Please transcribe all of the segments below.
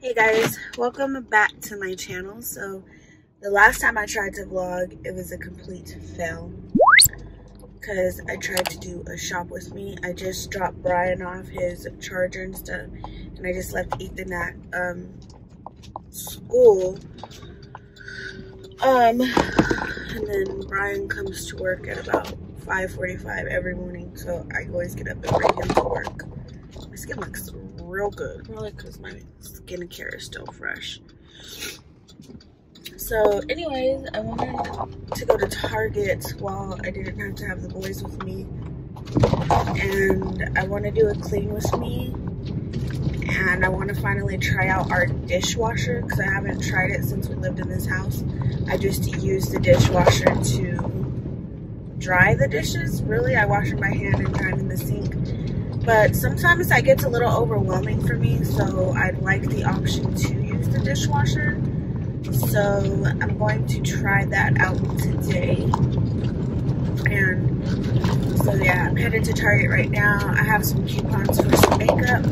Hey guys, welcome back to my channel. So the last time I tried to vlog, it was a complete fail because I tried to do a shop with me. I just dropped Brian off his charger and stuff, and I just left Ethan at school. And then Brian comes to work at about 5:45 every morning, so I always get up and bring him to work. My skin looks real good, probably because my skincare is still fresh. So anyways, I wanted to go to Target while I didn't have to have the boys with me, and I want to do a clean with me, and I want to finally try out our dishwasher because I haven't tried it since we lived in this house. I just use the dishwasher to dry the dishes. Really, I wash it by hand and dry it in the sink. But sometimes that gets a little overwhelming for me, so I'd like the option to use the dishwasher. So I'm going to try that out today. And so yeah, I'm headed to Target right now. I have some coupons for some makeup.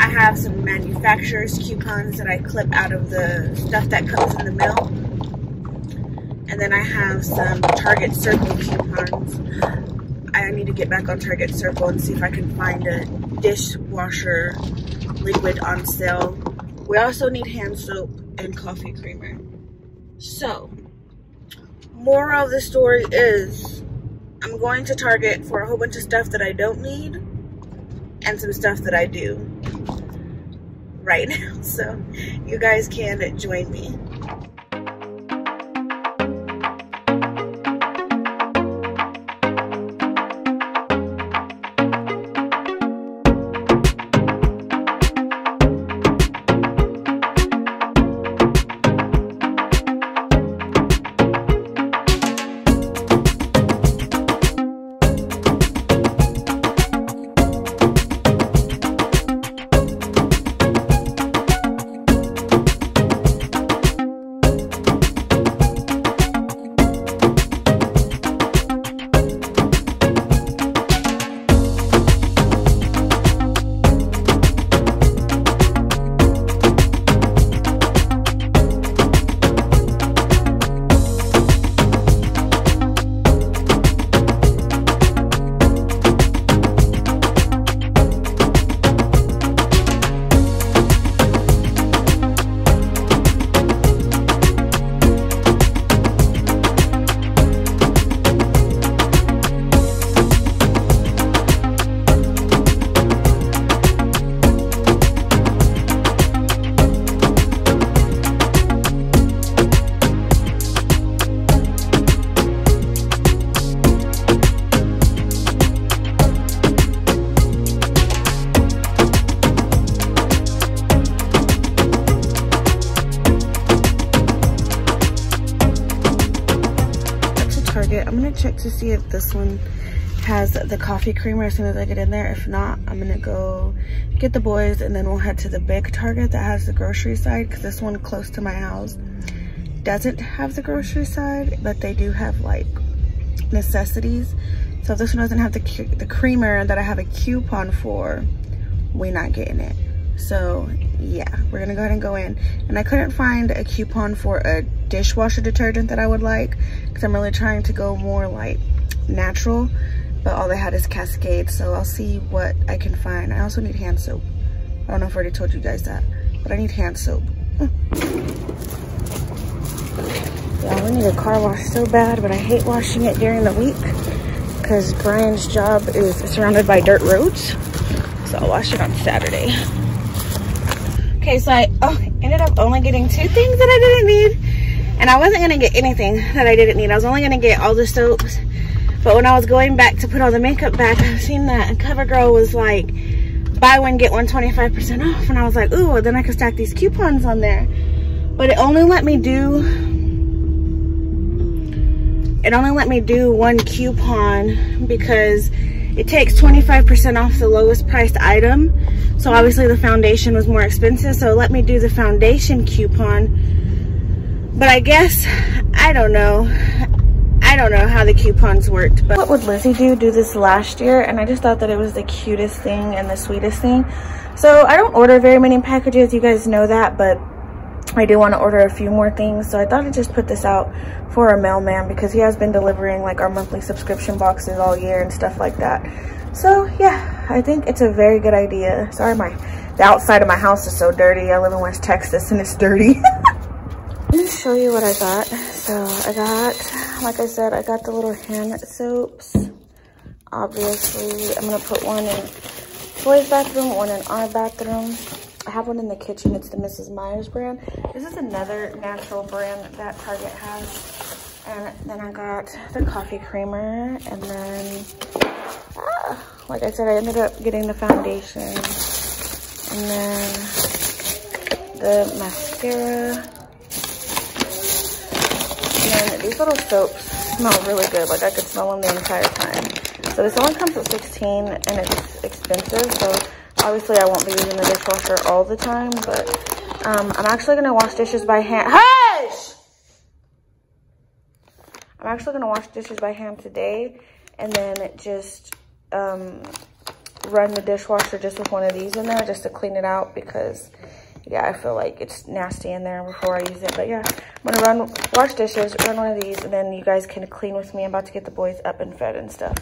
I have some manufacturer's coupons that I clip out of the stuff that comes in the mail. And then I have some Target Circle coupons. I need to get back on Target Circle and see if I can find a dishwasher liquid on sale. We also need hand soap and coffee creamer. So, moral of the story is I'm going to Target for a whole bunch of stuff that I don't need and some stuff that I do right now. So, you guys can join me. I'm gonna check to see if this one has the coffee creamer as soon as I get in there. If not, I'm gonna go get the boys and then we'll head to the big Target that has the grocery side, because this one close to my house doesn't have the grocery side, but they do have like necessities. So if this one doesn't have the creamer that I have a coupon for, we're not getting it. So yeah, we're gonna go ahead and go in. And I couldn't find a coupon for a dishwasher detergent that I would like, because I'm really trying to go more like natural, but all they had is Cascade. So I'll see what I can find. I also need hand soap. I don't know if I already told you guys that, but I need hand soap. Yeah, we need a car wash so bad, but I hate washing it during the week because Brian's job is surrounded by dirt roads. So I'll wash it on Saturday. Okay, so I ended up only getting two things that I didn't need. And I wasn't gonna get anything that I didn't need. I was only gonna get all the soaps. But when I was going back to put all the makeup back, I've seen that CoverGirl was like, buy one, get one 25% off. And I was like, ooh, well, then I could stack these coupons on there. But it only let me do one coupon because it takes 25% off the lowest priced item. So obviously the foundation was more expensive, so it let me do the foundation coupon. But I guess, I don't know how the coupons worked. But what would Lizzie do this last year? And I just thought that it was the cutest thing and the sweetest thing. So I don't order very many packages, you guys know that, but I do want to order a few more things. So I thought I'd just put this out for our mailman because he has been delivering like our monthly subscription boxes all year and stuff like that. So yeah, I think it's a very good idea. Sorry, the outside of my house is so dirty. I live in West Texas and it's dirty. Let me show you what I got. So I got, like I said, I got the little hand soaps. Obviously, I'm going to put one in Toy's bathroom, one in our bathroom. I have one in the kitchen. It's the Mrs. Myers brand. This is another natural brand that Target has. And then I got the coffee creamer. And then, like I said, I ended up getting the foundation. And then the mascara. And then these little soaps smell really good. Like I could smell them the entire time. So this only comes with 16 and it's expensive. So obviously I won't be using the dishwasher all the time, but I'm actually gonna wash dishes by hand. Hush! I'm actually gonna wash dishes by hand today and then just run the dishwasher just with one of these in there just to clean it out because yeah, I feel like it's nasty in there before I use it. But yeah, I'm gonna wash dishes, run one of these, and then you guys can clean with me. I'm about to get the boys up and fed and stuff.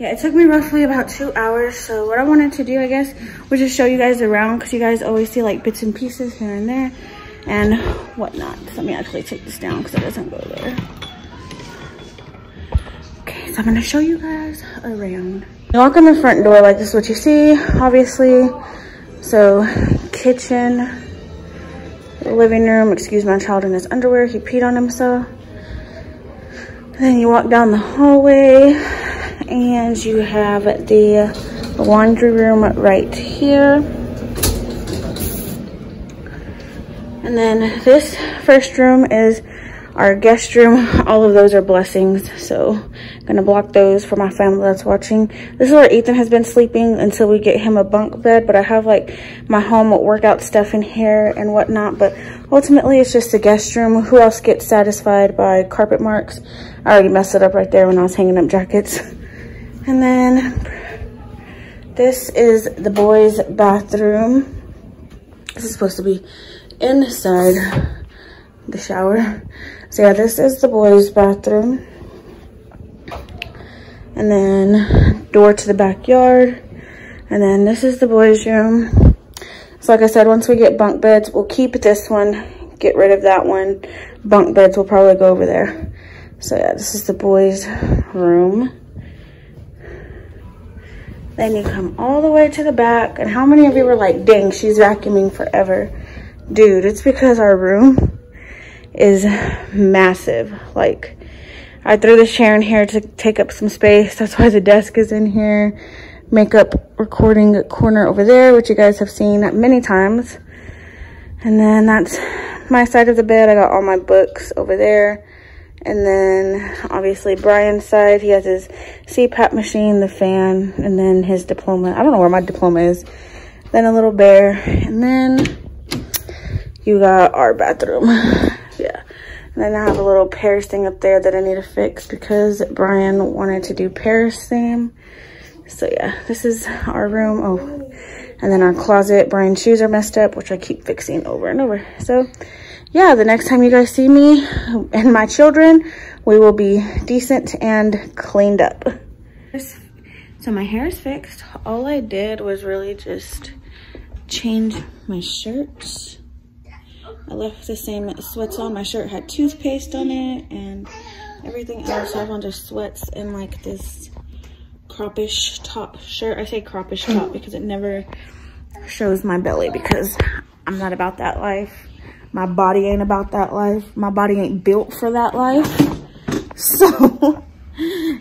Yeah, it took me roughly about 2 hours. So what I wanted to do, I guess, was just show you guys around, because you guys always see like bits and pieces here and there and whatnot. So let me actually take this down because it doesn't go there. Okay, so I'm gonna show you guys around. You walk in the front door, like this is what you see, obviously. So kitchen, living room, excuse my child in his underwear, he peed on himself. And then you walk down the hallway and you have the laundry room right here. And then this first room is our guest room. All of those are blessings, so I'm gonna block those for my family that's watching. This is where Ethan has been sleeping until we get him a bunk bed, but I have like my home workout stuff in here and whatnot. But ultimately it's just the guest room. Who else gets satisfied by carpet marks? I already messed it up right there when I was hanging up jackets. And then this is the boys' bathroom. This is supposed to be inside the shower. So yeah, this is the boys' bathroom. And then door to the backyard. And then this is the boys' room. So like I said, once we get bunk beds, we'll keep this one, get rid of that one. Bunk beds will probably go over there. So yeah, this is the boys' room. Then you come all the way to the back. And how many of you were like, dang, she's vacuuming forever? Dude, it's because our room is massive. Like, I threw this chair in here to take up some space. That's why the desk is in here. Makeup recording corner over there, which you guys have seen many times. And then that's my side of the bed. I got all my books over there. And then obviously Brian's side, he has his CPAP machine, the fan, and then his diploma. I don't know where my diploma is. Then a little bear, and then you got our bathroom. Yeah, and then I have a little Paris thing up there that I need to fix because Brian wanted to do Paris theme. So yeah, this is our room. Oh, and then our closet. Brian's shoes are messed up, which I keep fixing over and over. So yeah, the next time you guys see me and my children, we will be decent and cleaned up. So my hair is fixed. All I did was really just change my shirts. I left the same sweats on. My shirt had toothpaste on it and everything else. I have on just sweats and like this croppish top shirt. I say croppish top because it never shows my belly, because I'm not about that life. My body ain't about that life. My body ain't built for that life. So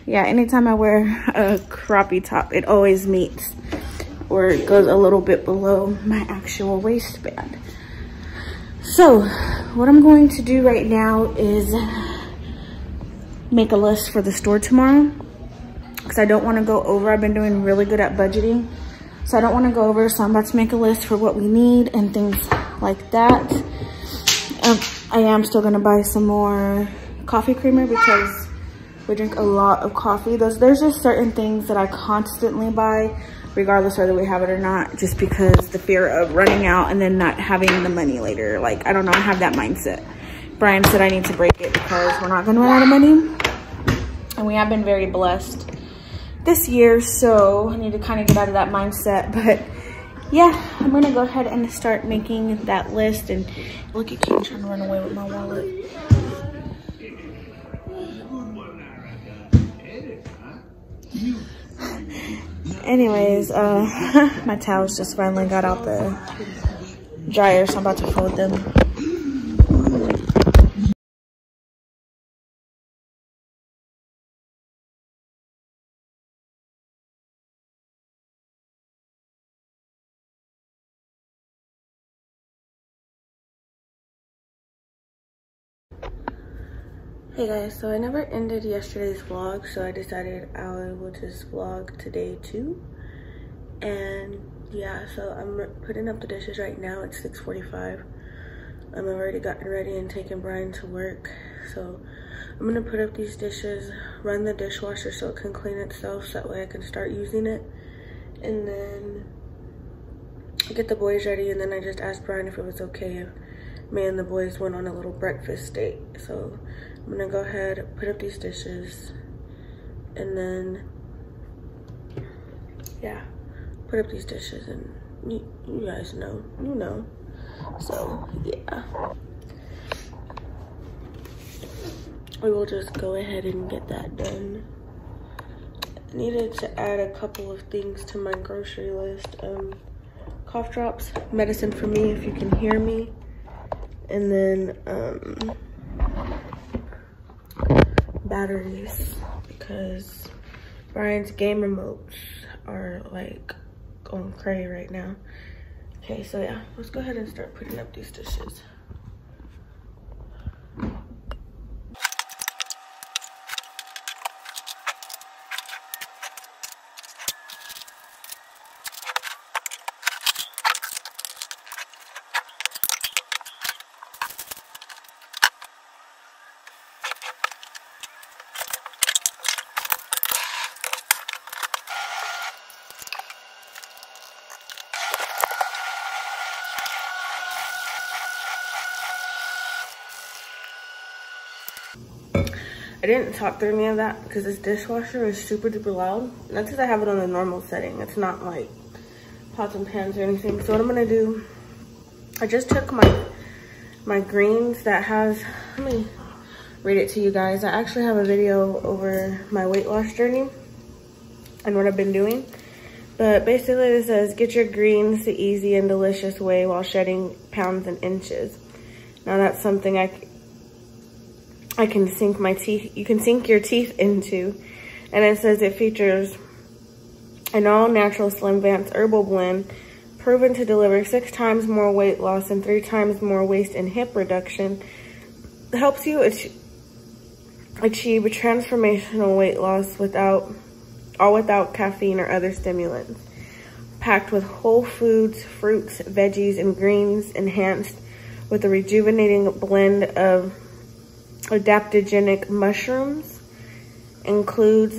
yeah, anytime I wear a croppy top, it always meets or it goes a little bit below my actual waistband. So what I'm going to do right now is make a list for the store tomorrow, because I don't want to go over. I've been doing really good at budgeting, so I don't want to go over. So I'm about to make a list for what we need and things like that. I am still going to buy some more coffee creamer because we drink a lot of coffee. There's just certain things that I constantly buy regardless whether we have it or not, just because the fear of running out and then not having the money later. Like, I don't know, I have that mindset. Brian said I need to break it because we're not going to run out of money, and we have been very blessed this year, so I need to kind of get out of that mindset. But yeah, I'm gonna go ahead and start making that list. And look at King trying to run away with my wallet. Anyways, my towels just finally got out the dryer, so I'm about to fold them. Hey guys, so I never ended yesterday's vlog, so I decided I will just vlog today too. And yeah, so I'm putting up the dishes right now. It's 6:45. I've already gotten ready and taken Brian to work. So I'm gonna put up these dishes, run the dishwasher so it can clean itself, so that way I can start using it. And then get the boys ready, and then I just asked Brian if it was okay if me and the boys went on a little breakfast date. So I'm gonna go ahead, put up these dishes, and then yeah, put up these dishes, and you guys know, you know. So yeah, we will just go ahead and get that done. I needed to add a couple of things to my grocery list. Cough drops, medicine for me if you can hear me, and then batteries, because Brian's game remotes are like going crazy right now. Okay, so yeah, let's go ahead and start putting up these dishes. I didn't talk through any of that because this dishwasher is super duper loud. Not because I have it on the normal setting. It's not like pots and pans or anything. So what I'm gonna do, I just took my greens that has, let me read it to you guys. I actually have a video over my weight loss journey and what I've been doing. But basically it says, get your greens the easy and delicious way while shedding pounds and inches. Now that's something I can sink my teeth, you can sink your teeth into. And it says it features an all natural Slimvance herbal blend proven to deliver 6 times more weight loss and 3 times more waist and hip reduction. It helps you achieve a transformational weight loss without caffeine or other stimulants. Packed with whole foods, fruits, veggies, and greens, enhanced with a rejuvenating blend of adaptogenic mushrooms, includes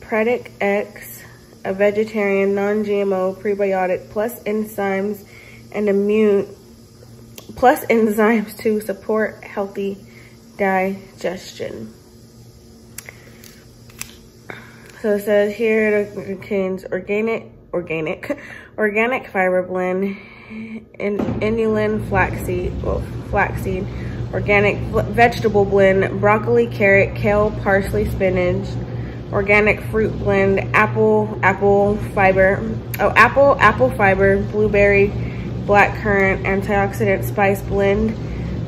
Predic X, a vegetarian non-GMO prebiotic, plus enzymes to support healthy digestion. So it says here it contains organic fiber blend, inulin, flaxseed, organic vegetable blend, broccoli, carrot, kale, parsley, spinach, organic fruit blend, apple fiber, blueberry, blackcurrant, antioxidant spice blend,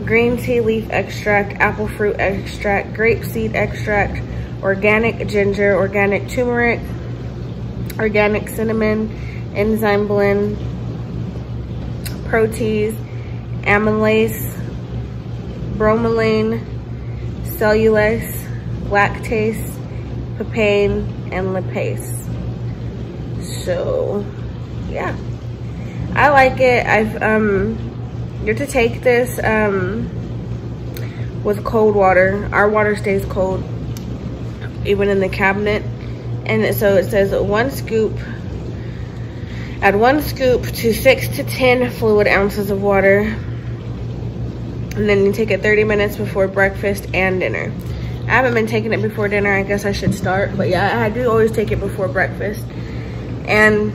green tea leaf extract, apple fruit extract, grape seed extract, organic ginger, organic turmeric, organic cinnamon, enzyme blend, protease, amylase, bromelain, cellulase, lactase, papain, and lipase. So yeah, I like it. I've you're to take this with cold water. Our water stays cold even in the cabinet. And so it says add one scoop to 6 to 10 fluid ounces of water, and then you take it 30 minutes before breakfast and dinner. I haven't been taking it before dinner. I guess I should start, but yeah, I do always take it before breakfast. And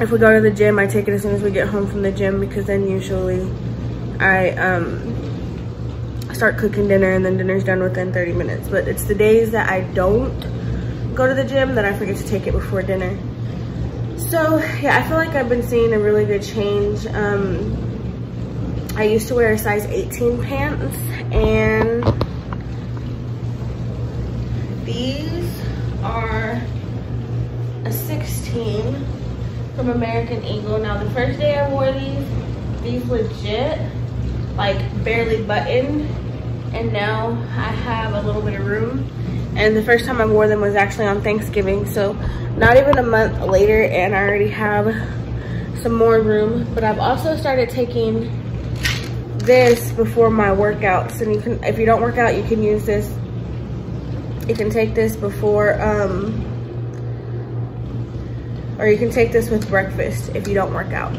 if we go to the gym, I take it as soon as we get home from the gym, because then usually I start cooking dinner, and then dinner's done within 30 minutes. But it's the days that I don't go to the gym that I forget to take it before dinner. So yeah, I feel like I've been seeing a really good change. I used to wear a size 18 pants, and these are a 16 from American Eagle. Now the first day I wore these legit like barely buttoned, and now I have a little bit of room. And the first time I wore them was actually on Thanksgiving. So not even a month later, and I already have some more room. But I've also started taking this before my workouts. And you can, if you don't work out, you can use this. You can take this before, or you can take this with breakfast if you don't work out.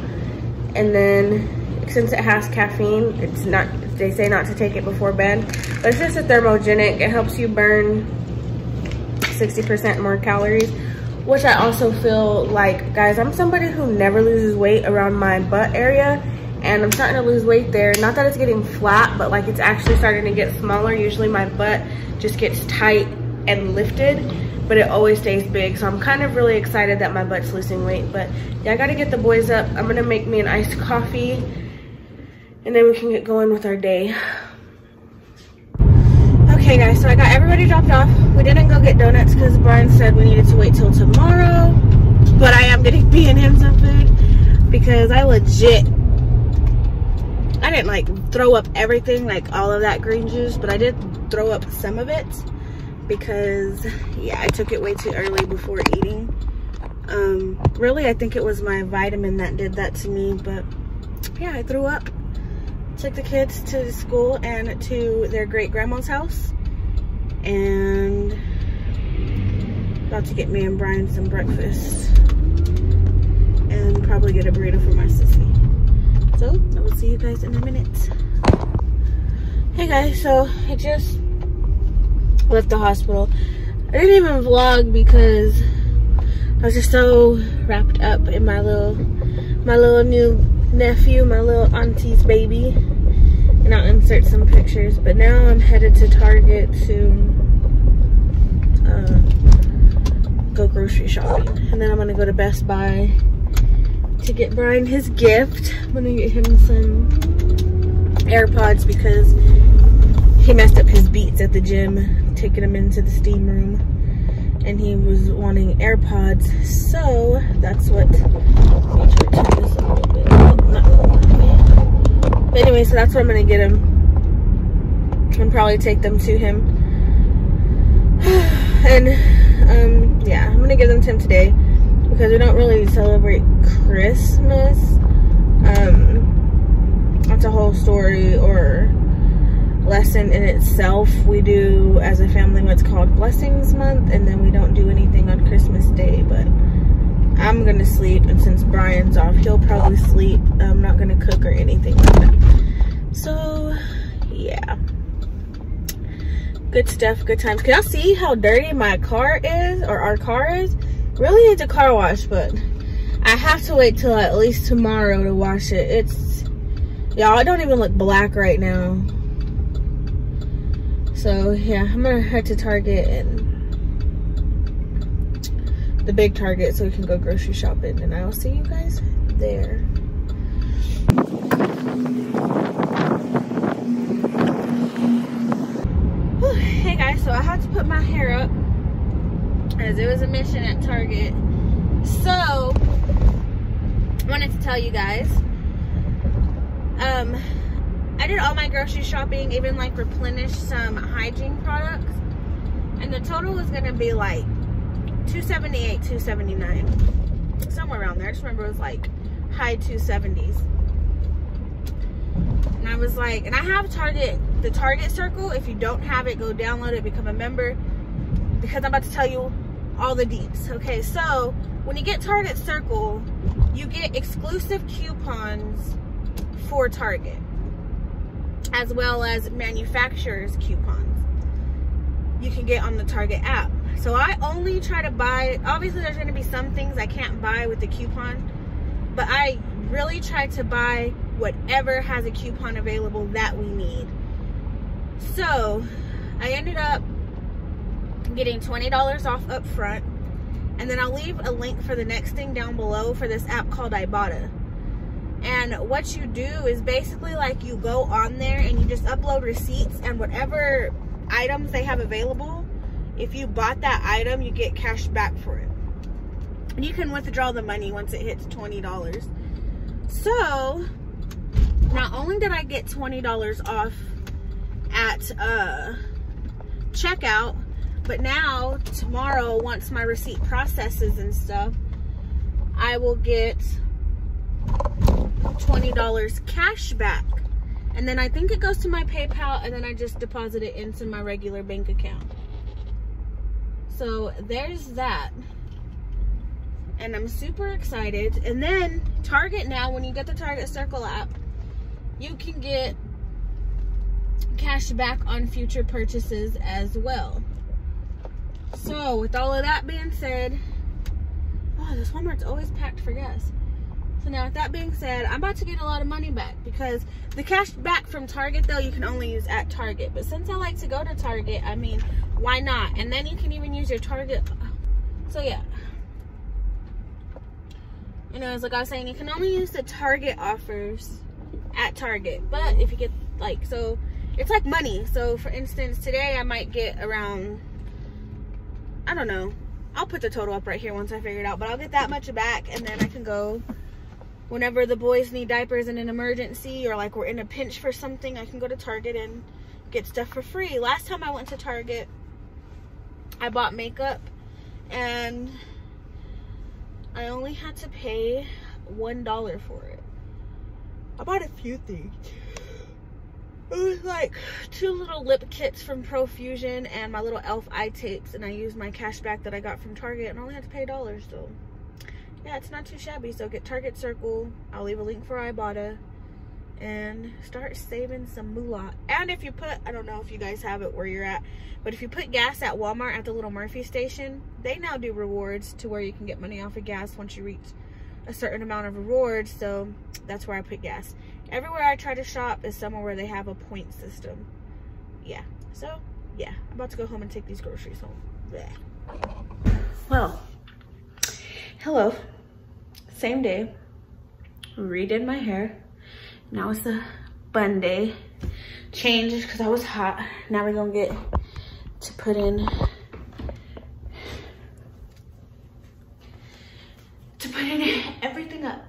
And then since it has caffeine, it's not, they say not to take it before bed. But it's just a thermogenic. It helps you burn 60% more calories, which I also feel like, guys, I'm somebody who never loses weight around my butt area, and I'm starting to lose weight there. Not that it's getting flat, but like it's actually starting to get smaller. Usually my butt just gets tight and lifted, but it always stays big. So I'm kind of really excited that my butt's losing weight. But yeah, I gotta get the boys up. I'm gonna make me an iced coffee and then we can get going with our day. Okay guys, so I got everybody dropped off. We didn't go get donuts because Brian said we needed to wait till tomorrow, but I am getting me and him some food because I didn't like throw up everything, like all of that green juice, but I did throw up some of it because yeah, I took it way too early before eating. Really, I think it was my vitamin that did that to me, but yeah, I threw up. Took the kids to school and to their great grandma's house, and about to get me and Brian some breakfast and probably get a burrito for my sissy. So I will see you guys in a minute. Hey guys, so I just left the hospital. I didn't even vlog because I was just so wrapped up in my little new nephew, my little auntie's baby. And I'll insert some pictures. But now I'm headed to Target to go grocery shopping. And then I'm gonna go to Best Buy to get Brian his gift. I'm gonna get him some AirPods because he messed up his Beats at the gym, taking him into the steam room, and he was wanting AirPods, so that's what. Let me try to turn this a little bit. But anyway, so that's what I'm gonna get him, and probably take them to him. And yeah, I'm gonna give them to him today, because we don't really celebrate Christmas. That's a whole story or lesson in itself. We do, as a family, what's called Blessings Month, and then we don't do anything on Christmas Day, but I'm gonna sleep, and since Brian's off, he'll probably sleep. I'm not gonna cook or anything like that. So, yeah. Good stuff, good times. Can y'all see how dirty my car is, or our car is? Really needs a car wash, but I have to wait till at least tomorrow to wash it. It's, y'all, it don't even look black right now. So yeah, I'm gonna head to Target, and the big Target, so we can go grocery shopping, and I'll see you guys there. Whew. Hey guys, so I had to put my hair up as it was a mission at Target. So, wanted to tell you guys, I did all my grocery shopping, even like replenished some hygiene products, and the total was gonna be like $278, $279, somewhere around there. I just remember it was like high 270s, and I was like, and I have Target, the Target Circle. If you don't have it, go download it, become a member, because I'm about to tell you all the deets. Okay, so when you get Target Circle, you get exclusive coupons for Target, as well as manufacturers' coupons you can get on the Target app. So I only try to buy, obviously there's gonna be some things I can't buy with the coupon, but I really try to buy whatever has a coupon available that we need. So I ended up getting $20 off up front, and then I'll leave a link for the next thing down below for this app called Ibotta. And what you do is basically like you go on there and you just upload receipts, and whatever items they have available, if you bought that item, you get cash back for it. And you can withdraw the money once it hits $20. So not only did I get $20 off at checkout, but now tomorrow, once my receipt processes and stuff, I will get $20 cash back, and then I think it goes to my PayPal, and then I just deposit it into my regular bank account. So there's that, and I'm super excited. And then Target, now when you get the Target Circle app, you can get cash back on future purchases as well. So with all of that being said, oh, this Walmart's always packed for gas. So now with that being said, I'm about to get a lot of money back because the cash back from Target, though, you can only use at Target. But since I like to go to Target, I mean, why not? And then you can even use your Target. So yeah. You know, it's like I was saying, you can only use the Target offers at Target. But if you get, like, so it's like money. So for instance, today I might get around, I don't know. I'll put the total up right here once I figure it out. But I'll get that much back, and then I can go whenever the boys need diapers in an emergency, or like we're in a pinch for something, I can go to Target and get stuff for free. Last time I went to Target, I bought makeup and I only had to pay $1 for it. I bought a few things. It was like 2 little lip kits from Profusion and my little elf eye tapes, and I used my cash back that I got from Target and only had to pay $1 though. Yeah, it's not too shabby. So get Target Circle. I'll leave a link for Ibotta. And start saving some moolah. And if you put, I don't know if you guys have it where you're at, but if you put gas at Walmart at the little Murphy station, they now do rewards to where you can get money off of gas once you reach a certain amount of rewards. So that's where I put gas. Everywhere I try to shop is somewhere where they have a point system. Yeah. So, yeah. I'm about to go home and take these groceries home. Blech. Well. Hello, same day, redid my hair. Now it's a bun day. Changed because I was hot. Now we're gonna get to put in, everything up.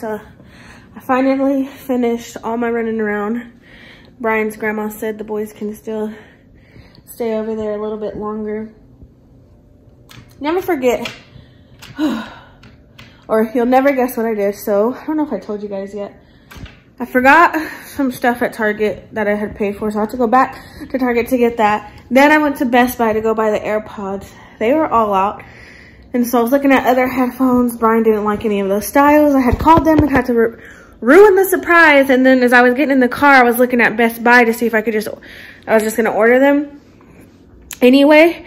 So I finally finished all my running around. Brian's grandma said the boys can still stay over there a little bit longer. Never forget, or you'll never guess what I did. So I don't know if I told you guys yet. I forgot some stuff at Target that I had paid for, so I had to go back to Target to get that. Then I went to Best Buy to go buy the AirPods. They were all out. And so I was looking at other headphones. Brian didn't like any of those styles. I had called them and had to ruin the surprise. And then as I was getting in the car, I was looking at Best Buy to see if I could just, I was just going to order them anyway.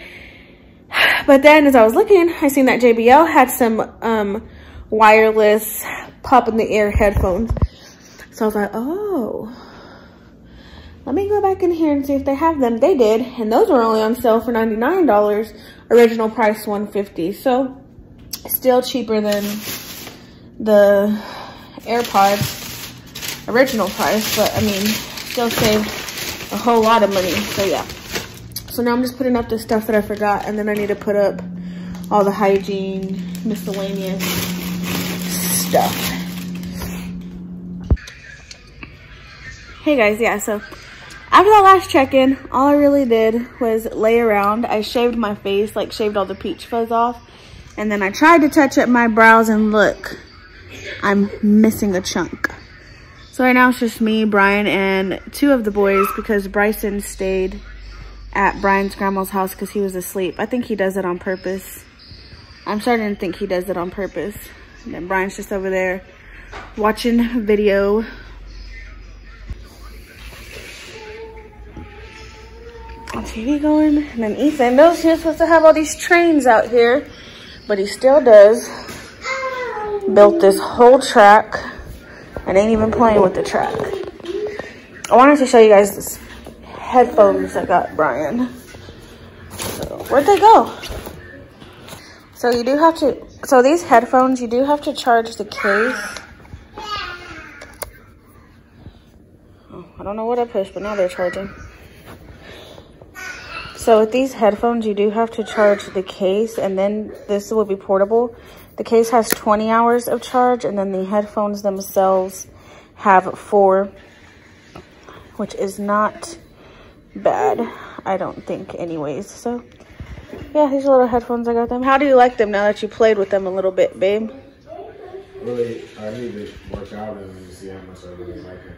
But then as I was looking, I seen that JBL had some wireless pop in the ear headphones. So I was like, oh, let me go back in here and see if they have them. They did. And those were only on sale for $99. Original price $150, so still cheaper than the AirPods original price, but I mean, still saved a whole lot of money. So yeah, so now I'm just putting up the stuff that I forgot, and then I need to put up all the hygiene miscellaneous stuff. Hey guys, yeah, so after that last check-in, all I really did was lay around. I shaved my face, like shaved all the peach fuzz off. And then I tried to touch up my brows, and look, I'm missing a chunk. So right now it's just me, Brian, and two of the boys, because Bryson stayed at Brian's grandma's house because he was asleep. I think he does it on purpose. I'm starting to think he does it on purpose. And then Brian's just over there watching video. TV going. And then Ethan knows he was supposed to have all these trains out here, but he still does. Built this whole track and ain't even playing with the track. I wanted to show you guys this headphones I got Brian. So, where'd they go? So you do have to, so these headphones, you do have to charge the case. Oh, I don't know what I pushed, but now they're charging. So with these headphones, you do have to charge the case, and then this will be portable. The case has 20 hours of charge, and then the headphones themselves have 4, which is not bad, I don't think anyways. So yeah, these little headphones, I got them. How do you like them now that you played with them a little bit, babe? Really, I need to work out and see how much I really like them.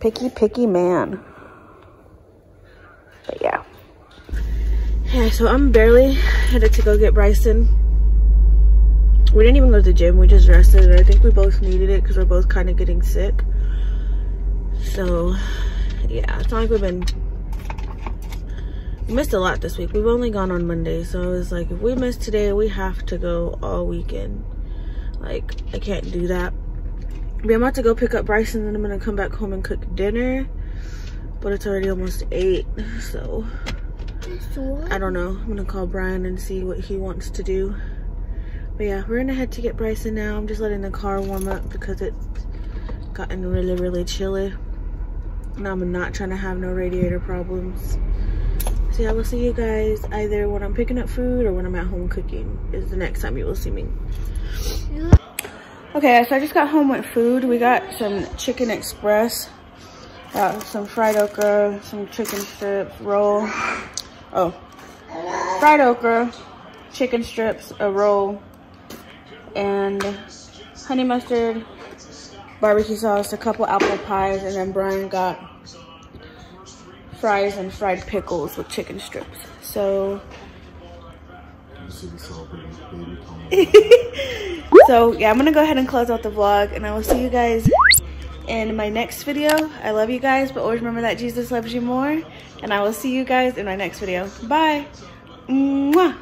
Picky, picky man. But yeah. Yeah, so I'm barely headed to go get Bryson. We didn't even go to the gym. We just rested. And I think we both needed it because we're both kind of getting sick. So, yeah. It's not like we've been... We missed a lot this week. We've only gone on Monday. So, I was like, if we miss today, we have to go all weekend. Like, I can't do that. But I'm about to go pick up Bryson. Then I'm going to come back home and cook dinner. But it's already almost 8, so I don't know. I'm gonna call Brian and see what he wants to do. But yeah, we're gonna head to get Bryson now. I'm just letting the car warm up because it's gotten really, really chilly. And I'm not trying to have no radiator problems. So yeah, I will see you guys either when I'm picking up food or when I'm at home cooking is the next time you will see me. Okay, so I just got home with food. We got some Chicken Express. Got some fried okra, some chicken strips, roll. Oh, fried okra, chicken strips, a roll, and honey mustard, barbecue sauce, a couple apple pies, and then Brian got fries and fried pickles with chicken strips. So, so yeah, I'm gonna go ahead and close out the vlog, and I will see you guys in my next video. I love you guys, but always remember that Jesus loves you more, and I will see you guys in my next video. Bye. Mwah.